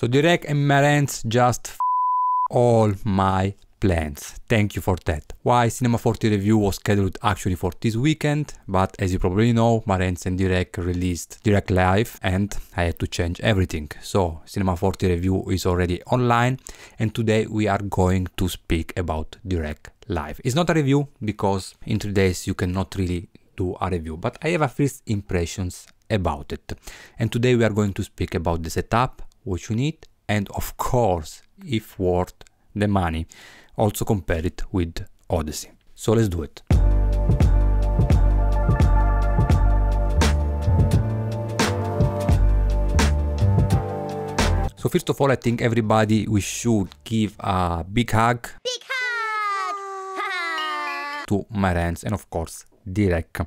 So Dirac and Marantz just all my plans. Thank you for that. Why Cinema 40 review was scheduled actually for this weekend, but as you probably know, Marantz and Dirac released Dirac Live and I had to change everything. So Cinema 40 review is already online and today we are going to speak about Dirac Live. It's not a review because in 3 days you cannot really do a review, but I have a first impressions about it. And today we are going to speak about the setup, what you need, and of course, if worth the money, also compare it with Audyssey. So let's do it. So first of all, I think everybody, we should give a big hug, to Marantz and of course Dirac,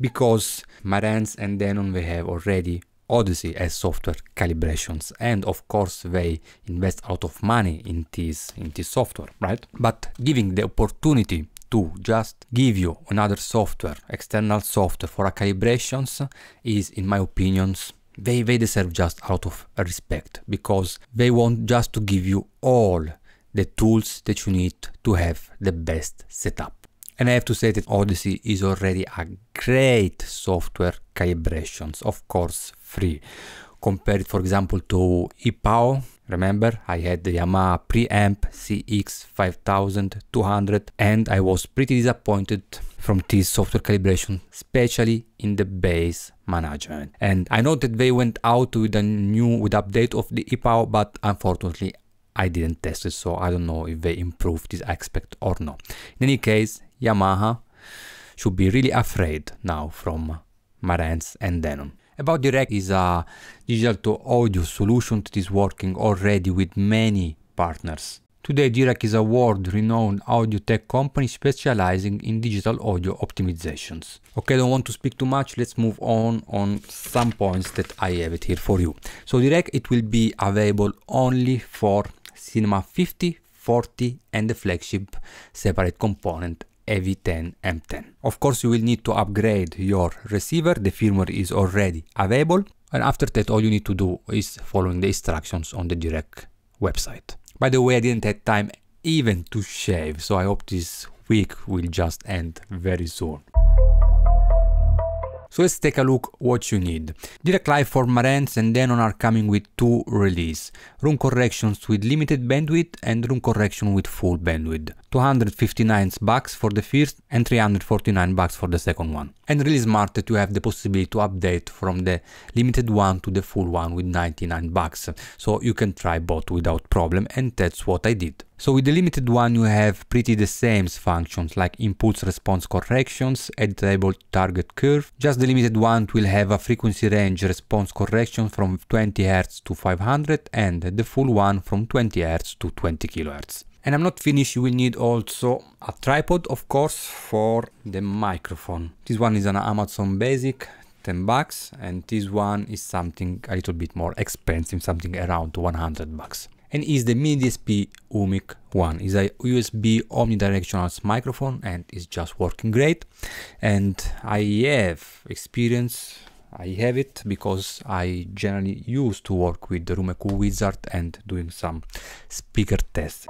because Marantz and Denon, they have already Audyssey as software calibrations, and of course they invest out of money in this software, right? But giving the opportunity to just give you another software, external software for calibrations, is in my opinions, they deserve just out of respect, because they want just to give you all the tools that you need to have the best setup. And I have to say that Audyssey is already a great software calibrations, of course free. Compare it for example to EPAO. Remember, I had the Yamaha preamp CX5200 and I was pretty disappointed from this software calibration, especially in the bass management. And I know that they went out with a new update of the EPAO, but unfortunately I didn't test it, so I don't know if they improved this aspect or not. In any case, Yamaha should be really afraid now from Marantz and Denon. About Dirac is a digital to audio solution that is working already with many partners. Today Dirac is a world-renowned audio tech company specializing in digital audio optimizations. Okay, don't want to speak too much, let's move on some points that I have it here for you. So Dirac, it will be available only for Cinema 50, 40 and the flagship separate component AV10M10. Of course you will need to upgrade your receiver, the firmware is already available, and after that all you need to do is following the instructions on the Dirac website. By the way, I didn't have time even to shave, so I hope this week will just end very soon. So let's take a look what you need. Dirac Live for Marantz and Denon are coming with two releases. Room corrections with limited bandwidth and room correction with full bandwidth. $259 for the first and $349 for the second one. And really smart that you have the possibility to update from the limited one to the full one with $99. So you can try both without problem, and that's what I did. So with the limited one you have pretty the same functions like impulse response corrections, editable target curve. Just the limited one will have a frequency range response correction from 20 Hz to 500 and the full one from 20 Hz to 20 kHz. And I'm not finished, you will need also a tripod of course for the microphone. This one is an Amazon Basic, $10, and this one is something a little bit more expensive, something around $100. And is the MiniDSP UMIK-1. It's a USB omnidirectional microphone and it's just working great. And I have experience, I have it because I generally used to work with the Room EQ Wizard and doing some speaker tests.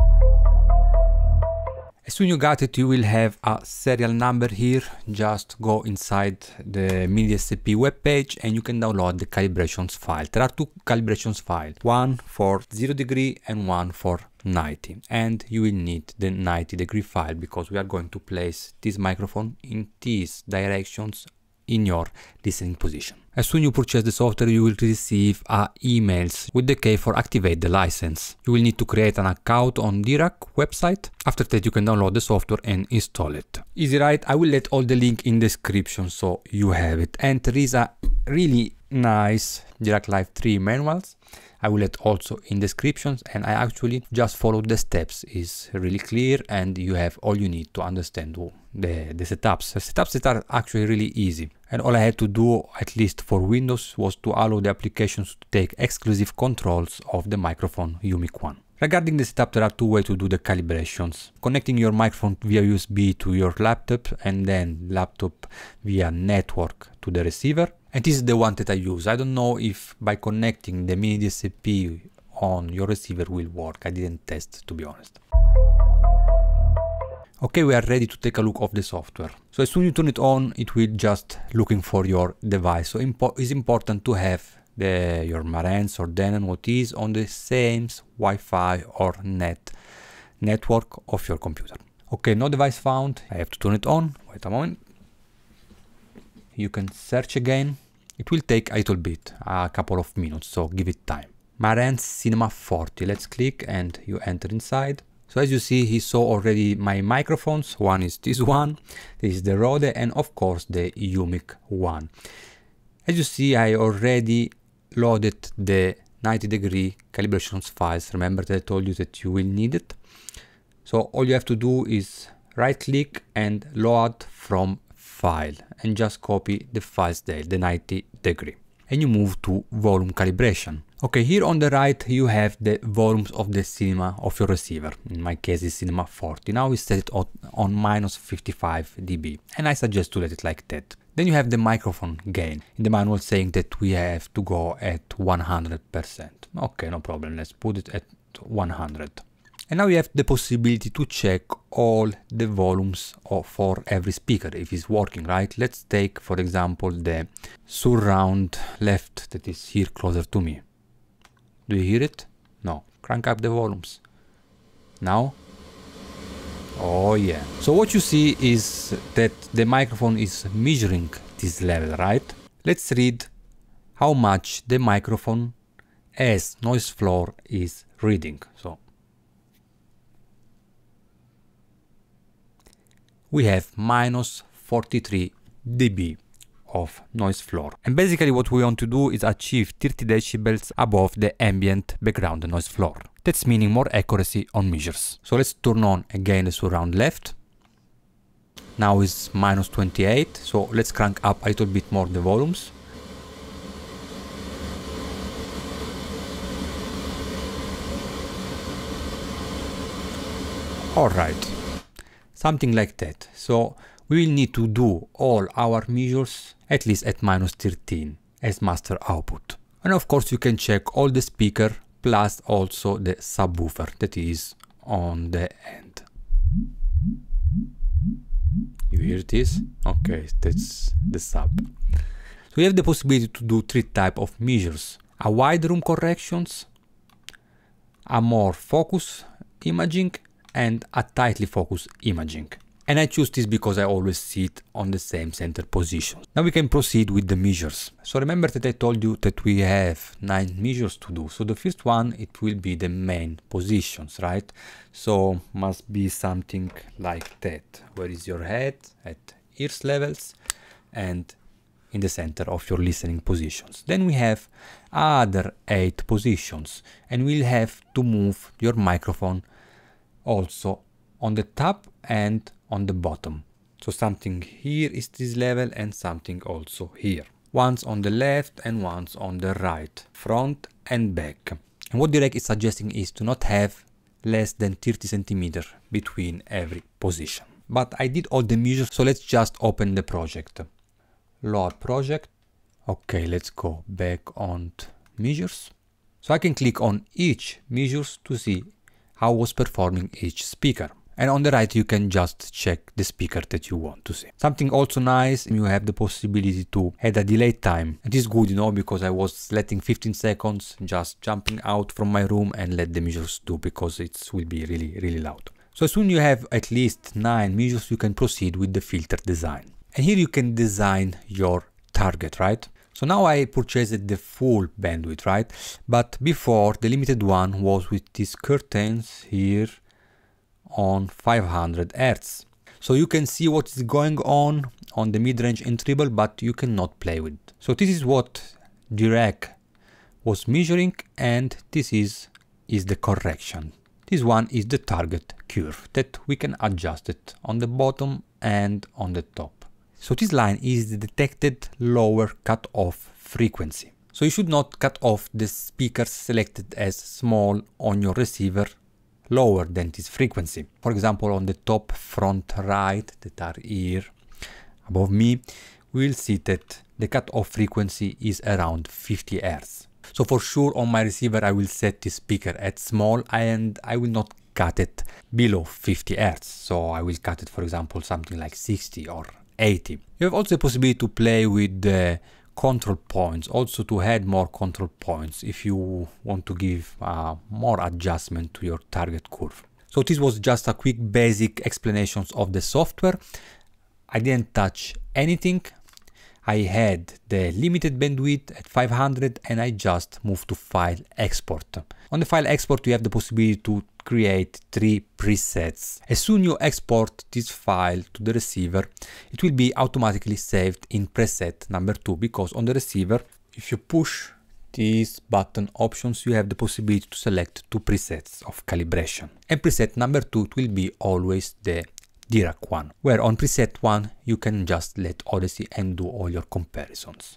As soon as you got it, you will have a serial number here. Just go inside the MiniDSP webpage and you can download the calibrations file. There are two calibrations files, one for 0° and one for 90. And you will need the 90° file because we are going to place this microphone in these directions in your listening position. As soon as you purchase the software, you will receive emails with the key for activate the license. You will need to create an account on Dirac website. After that, you can download the software and install it. Easy, right? I will let all the link in description so you have it. And there is a really nice Dirac Live 3 manuals. I will let also in descriptions, and I actually just followed the steps. It's really clear and you have all you need to understand the setups. The setups that are actually really easy. And all I had to do, at least for Windows, was to allow the applications to take exclusive controls of the microphone UMIK-1. Regarding the setup, there are two ways to do the calibrations. Connecting your microphone via USB to your laptop and then laptop via network to the receiver. And this is the one that I use. I don't know if by connecting the MiniDSP on your receiver will work. I didn't test, to be honest. Okay, we are ready to take a look of the software. So as soon as you turn it on, it will just looking for your device. So it's important to have your Marantz or Denon, what is on the same Wi-Fi or network of your computer. Okay, no device found. I have to turn it on. Wait a moment. You can search again. It will take a little bit, a couple of minutes, so give it time. Marantz Cinema 40. Let's click and you enter inside. So as you see, he saw already my microphones. One is this one, this is the Rode, and of course the UMIK-1. As you see, I already loaded the 90-degree calibrations files. Remember that I told you that you will need it. So all you have to do is right click and load from file and just copy the files there, the 90-degree. And you move to volume calibration. Okay, here on the right you have the volumes of the cinema of your receiver. In my case it's Cinema 40. Now we set it on minus 55 dB and I suggest to let it like that. Then you have the microphone gain. In the manual saying that we have to go at 100%. Okay, no problem, let's put it at 100. And now you have the possibility to check all the volumes for every speaker, if it's working, right? Let's take, for example, the surround left that is here closer to me. Do you hear it? No. Crank up the volumes. Now? Oh yeah. So what you see is that the microphone is measuring this level, right? Let's read how much the microphone as noise floor is reading. So we have minus 43 dB of noise floor. And basically what we want to do is achieve 30 decibels above the ambient background noise floor. That's meaning more accuracy on measures. So let's turn on again the surround left. Now it's minus 28, so let's crank up a little bit more the volumes. Alright, something like that. So we will need to do all our measures at least at minus 13 as master output. And of course you can check all the speaker plus also the subwoofer that is on the end. You hear this? Okay, that's the sub. So we have the possibility to do three types of measures. A wide room corrections, a more focus imaging, and a tightly focused imaging. And I choose this because I always see it on the same center position. Now we can proceed with the measures. So remember that I told you that we have 9 measures to do. So the first one, it will be the main positions, right? So must be something like that. Where is your head? At ears levels and in the center of your listening positions. Then we have other 8 positions and we'll have to move your microphone also on the top and on the bottom. So something here is this level and something also here. Once on the left and once on the right, front and back. And what Dirac is suggesting is to not have less than 30 centimeters between every position. But I did all the measures, so let's just open the project. Load project. Okay, let's go back on measures. So I can click on each measures to see how was performing each speaker. And on the right you can just check the speaker that you want to see. Something also nice, you have the possibility to add a delay time. It is good, you know, because I was letting 15 seconds just jumping out from my room and let the measures do, because it will be really loud. So as soon as you have at least 9 measures you can proceed with the filter design. And here you can design your target, right? So now I purchased the full bandwidth, right? But before, the limited one was with these curtains here on 500 Hz. So you can see what is going on the mid-range and treble, but you cannot play with. So this is what Dirac was measuring, and this is the correction. This one is the target curve that we can adjust it on the bottom and on the top. So this line is the detected lower cutoff frequency. So you should not cut off the speakers selected as small on your receiver lower than this frequency. For example, on the top front right that are here above me, we'll see that the cutoff frequency is around 50 Hz. So for sure on my receiver I will set the speaker at small and I will not cut it below 50 Hz. So I will cut it for example something like 60 or 80. You have also the possibility to play with the control points, also to add more control points if you want to give more adjustment to your target curve. So this was just a quick basic explanations of the software. I didn't touch anything. I had the limited bandwidth at 500 and I just moved to file export. On the file export you have the possibility to create 3 presets. As soon as you export this file to the receiver, it will be automatically saved in preset number 2, because on the receiver, if you push these button options, you have the possibility to select 2 presets of calibration. And preset number 2 will be always the Dirac one, where on preset 1 you can just let Audyssey and do all your comparisons.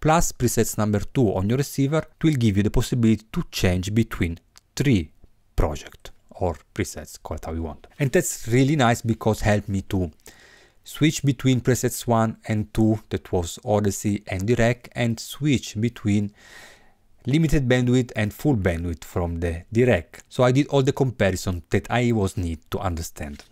Plus presets number 2 on your receiver will give you the possibility to change between 3 projects or presets, call it how you want. And that's really nice because helped me to switch between presets 1 and 2, that was Audyssey and Dirac, and switch between limited bandwidth and full bandwidth from the Dirac. So I did all the comparison that I was need to understand.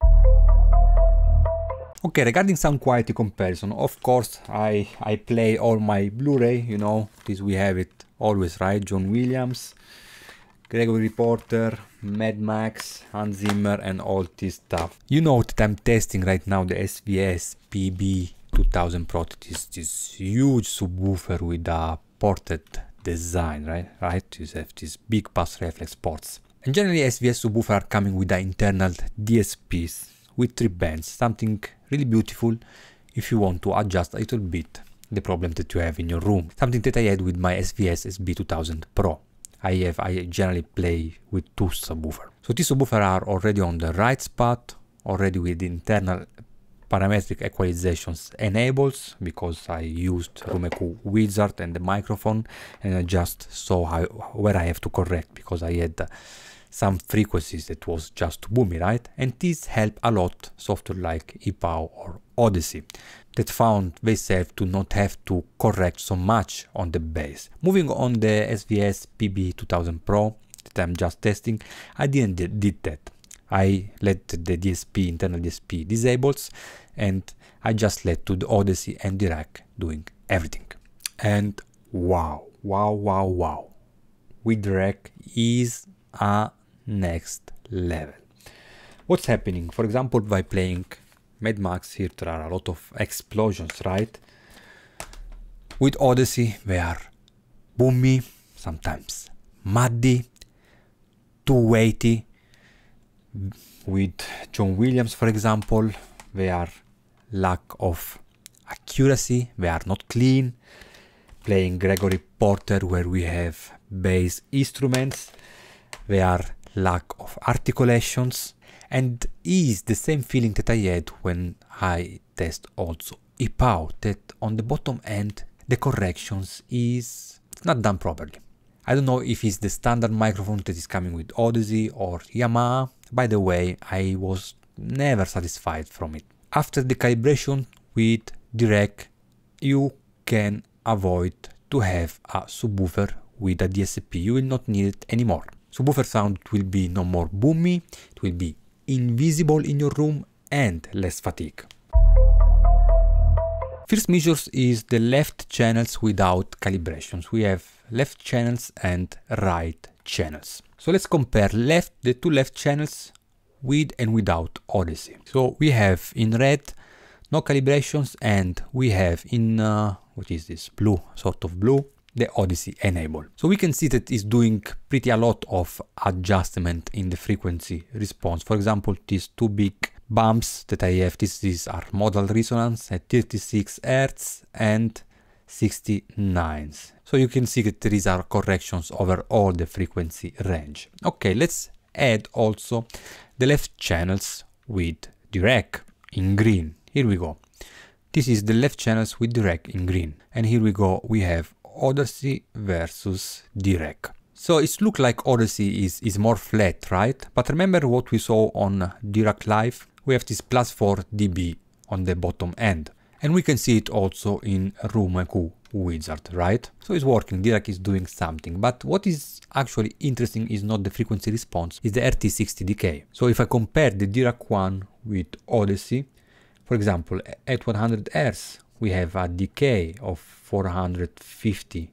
Okay, regarding sound quality comparison, of course, I play all my Blu-ray, you know, this we have it always, right? John Williams, Gregory Porter, Mad Max, Hans Zimmer and all this stuff. You know that I'm testing right now the SVS PB2000 Pro, this huge subwoofer with a ported design, right? You have these big pass reflex ports. And generally SVS subwoofer are coming with the internal DSPs with 3 bands, something really beautiful if you want to adjust a little bit the problem that you have in your room. Something that I had with my SVS SB2000 Pro. I generally play with 2 subwoofers. So these subwoofers are already on the right spot, already with internal parametric equalizations enables, because I used Room EQ Wizard and the microphone, and I just saw where I have to correct, because I had some frequencies that was just too boomy, right? And this helped a lot software like EPAU or Audyssey that found themselves to not have to correct so much on the bass. Moving on the SVS PB2000 Pro that I'm just testing, I didn't did that. I let the DSP, internal DSP disables, and I just let to the Audyssey and Dirac doing everything. And wow. With Dirac is a next level. What's happening? For example, by playing Mad Max, here there are a lot of explosions, right? With Audyssey, they are boomy, sometimes muddy, 280. With John Williams, for example, they are lack of accuracy, they are not clean. Playing Gregory Porter, where we have bass instruments, they are lack of articulations, and is the same feeling that I had when I test also EPAU, that on the bottom end the corrections is not done properly. I don't know if it's the standard microphone that is coming with Audyssey or Yamaha. By the way, I was never satisfied from it. After the calibration with Dirac, you can avoid to have a subwoofer with a DSP. You will not need it anymore. Subwoofer sound will be no more boomy, it will be invisible in your room and less fatigue. First measures is the left channels without calibrations. We have left channels and right channels. So let's compare the two left channels with and without Audyssey. So we have in red no calibrations, and we have in what is this blue, sort of blue, the Audyssey enable. So we can see that it's doing pretty a lot of adjustment in the frequency response. For example, these 2 big bumps that I have, these are modal resonance at 36 Hz and 69. So you can see that these are corrections over all the frequency range. Okay, let's add also the left channels with Dirac in green. Here we go. This is the left channels with Dirac in green. And here we go, we have Audyssey versus Dirac. So it looks like Audyssey is more flat, right? But remember what we saw on Dirac Live? We have this plus 4 dB on the bottom end. And we can see it also in Room EQ Wizard, right? So it's working, Dirac is doing something, but what is actually interesting is not the frequency response, it's the RT60 decay. So if I compare the Dirac one with Audyssey, for example, at 100 Hz we have a decay of 450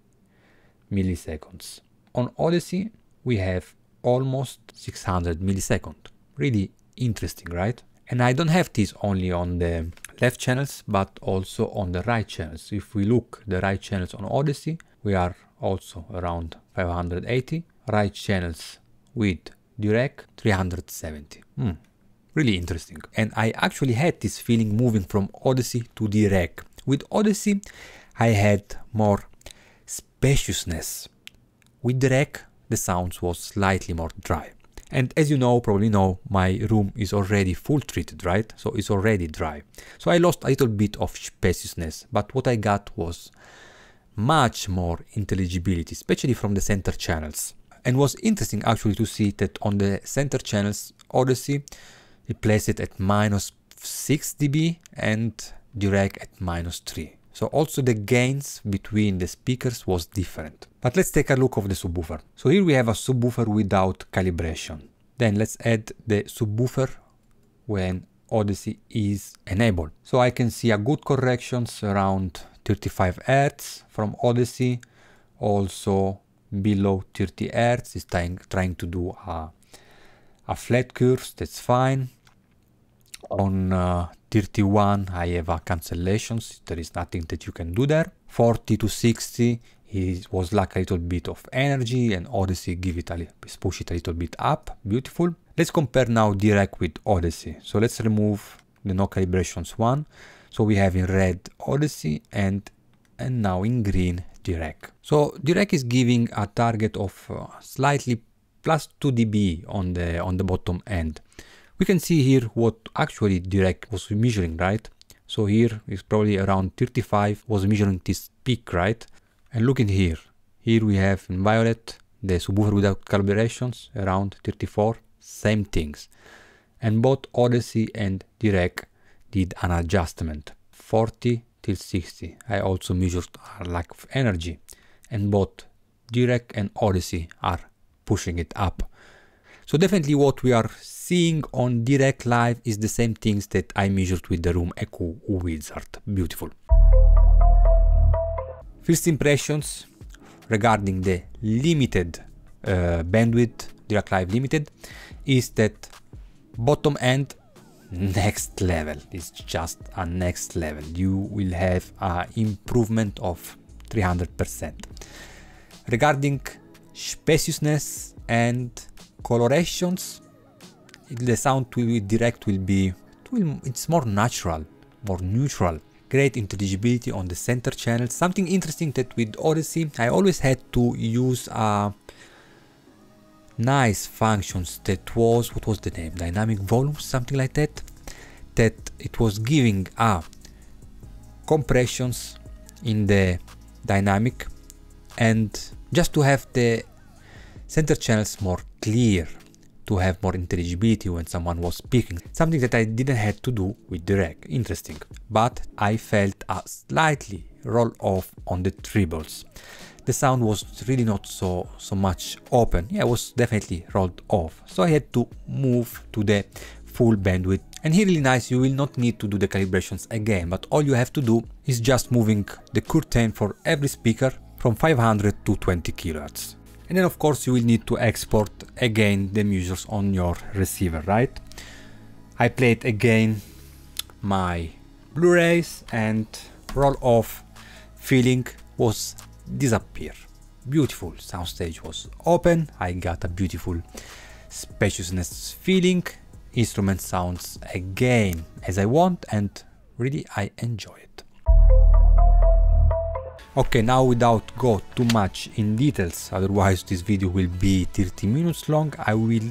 milliseconds. On Audyssey we have almost 600 milliseconds. Really interesting, right? And I don't have this only on the left channels, but also on the right channels. If we look the right channels on Audyssey, we are also around 580. Right channels with Dirac 370. Really interesting. And I actually had this feeling moving from Audyssey to Dirac. With Audyssey, I had more spaciousness. With Dirac, the sound was slightly more dry. And as you know, probably know, my room is already full treated, right? So it's already dry. So I lost a little bit of spaciousness, but what I got was much more intelligibility, especially from the center channels. And was interesting actually to see that on the center channels, Audyssey replaced it at minus 6 dB and Dirac at minus 3. So also the gains between the speakers was different. But let's take a look of the subwoofer. So here we have a subwoofer without calibration. Then let's add the subwoofer when Audyssey is enabled. So I can see a good corrections around 35 Hz from Audyssey. Also below 30 Hz is trying to do a flat curve, that's fine. On 31 I have a cancellation, there is nothing that you can do there. 40 to 60 it was like a little bit of energy, and Audyssey give it a push it a little bit up. Beautiful. Let's compare now Dirac with Audyssey. So let's remove the no calibrations one. So we have in red Audyssey and now in green Dirac. So Dirac is giving a target of slightly plus 2 dB on the bottom end. We can see here what actually Dirac was measuring, right? So here is probably around 35 was measuring this peak, right? And look in here. Here we have in violet the subwoofer without calibrations around 34, same things. And both Audyssey and Dirac did an adjustment 40 till 60. I also measured a lack of energy, and both Dirac and Audyssey are pushing it up. So definitely what we are seeing on Dirac Live is the same things that I measured with the Room EQ Wizard. Beautiful. First impressions regarding the limited bandwidth, Dirac Live Limited, is that bottom end, next level. It's just a next level. You will have an improvement of 300%. Regarding spaciousness and colorations, the sound with Dirac will be, it's more natural, more neutral. Great intelligibility on the center channel. Something interesting that with Audyssey I always had to use nice functions that was, what was the name, dynamic volume, something like that, that it was giving compressions in the dynamic, and just to have the center channels more clear, to have more intelligibility when someone was speaking, something that I didn't have to do with Dirac. Interesting, but I felt a slightly roll off on the trebles. The sound was really not so much open. Yeah, it was definitely rolled off, so I had to move to the full bandwidth. And here really nice, you will not need to do the calibrations again, but all you have to do is just moving the curtain for every speaker from 500 to 20 kHz. And then of course you will need to export again the measures on your receiver, right? I played again my Blu-rays, and roll-off feeling was disappear. Beautiful, soundstage was open, I got a beautiful spaciousness feeling, instrument sounds again as I want, and really I enjoy it. Okay, now without go too much in details, otherwise this video will be 30 minutes long, I will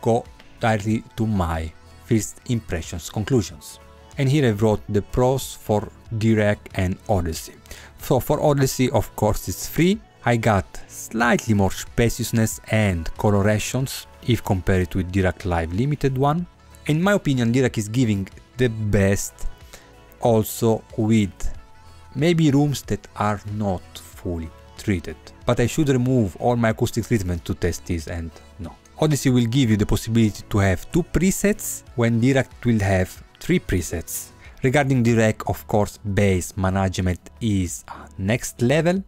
go directly to my first impressions, conclusions. And here I wrote the pros for Dirac and Audyssey. So for Audyssey, of course, it's free. I got slightly more spaciousness and colorations if compared with Dirac Live Limited one. In my opinion, Dirac is giving the best also with maybe rooms that are not fully treated. But I should remove all my acoustic treatment to test this, and no. Audyssey will give you the possibility to have 2 presets, when Dirac will have 3 presets. Regarding Dirac, of course, bass management is next level.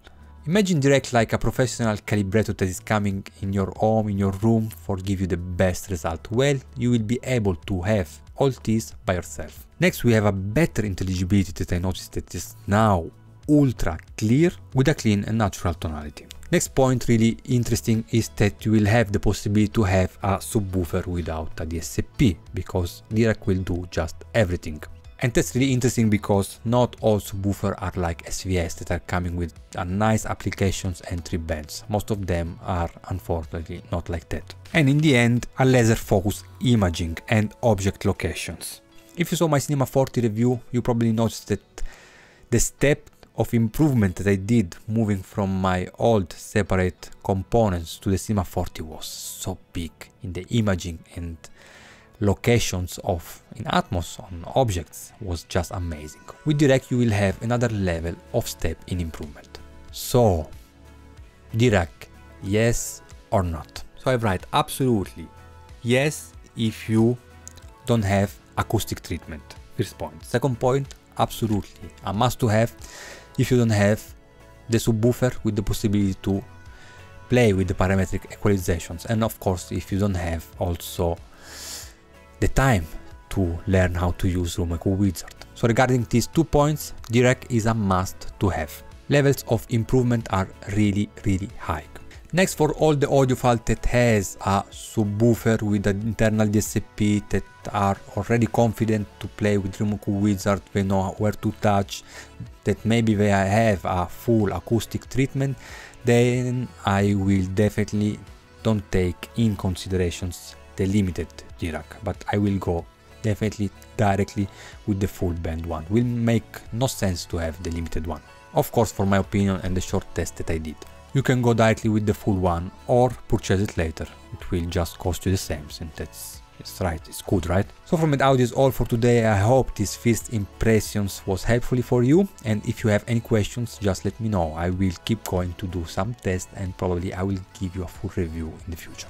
Imagine Dirac like a professional calibrator that is coming in your home, in your room, for give you the best result. Well, you will be able to have all this by yourself. Next, we have a better intelligibility that I noticed that is now ultra clear, with a clean and natural tonality. Next point really interesting is that you will have the possibility to have a subwoofer without a DSP, because Dirac will do just everything. And that's really interesting because not all subwoofers are like SVS that are coming with a nice applications and 3 bands. Most of them are unfortunately not like that. And in the end, a laser focus imaging and object locations. If you saw my Cinema 40 review, you probably noticed that the step of improvement that I did moving from my old separate components to the Cinema 40 was so big in the imaging and locations of in Atmos on objects was just amazing. With Dirac you will have another level of step in improvement. So Dirac, yes or not? So I write absolutely yes if you don't have acoustic treatment, first point. Second point, absolutely a must to have if you don't have the subwoofer with the possibility to play with the parametric equalizations, and of course if you don't have also the time to learn how to use Room EQ Wizard. So regarding these 2 points, Dirac is a must to have. Levels of improvement are really high. Next, for all the audiophile that has a subwoofer with an internal DSP that are already confident to play with Room EQ Wizard, they know where to touch, that maybe they have a full acoustic treatment, then I will definitely don't take in considerations the limited Dirac, but I will go definitely directly with the full band one. Will make no sense to have the limited one. Of course, for my opinion and the short test that I did. You can go directly with the full one or purchase it later. It will just cost you the same, and that's right, it's good, right? So from Mad Audio is all for today. I hope this first impressions was helpful for you, and if you have any questions, just let me know. I will keep going to do some tests and probably I will give you a full review in the future.